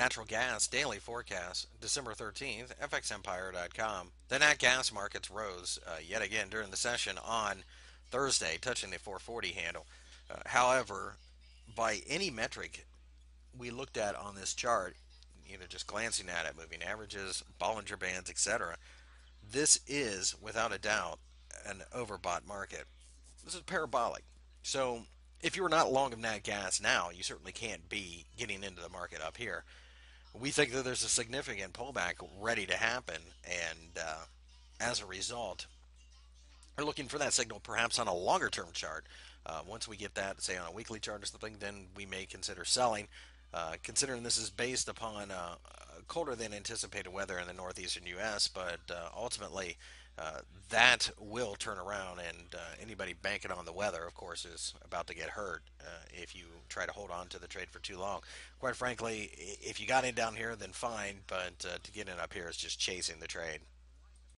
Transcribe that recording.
Natural Gas Daily Forecast, December 13th, FXEmpire.com. The nat gas markets rose yet again during the session on Thursday, touching the 440 handle. However, by any metric we looked at on this chart, just glancing at it, moving averages, Bollinger Bands, etc., this is, without a doubt, an overbought market. This is parabolic. So if you're not long of nat gas now, you certainly can't be getting into the market up here. We think that there's a significant pullback ready to happen, and as a result, we're looking for that signal perhaps on a longer-term chart. Once we get that, say, on a weekly chart or something, then we may consider selling. Considering this is based upon colder than anticipated weather in the northeastern U.S., but ultimately that will turn around, and anybody banking on the weather, of course, is about to get hurt if you try to hold on to the trade for too long. Quite frankly, if you got in down here, then fine, but to get in up here is just chasing the trade.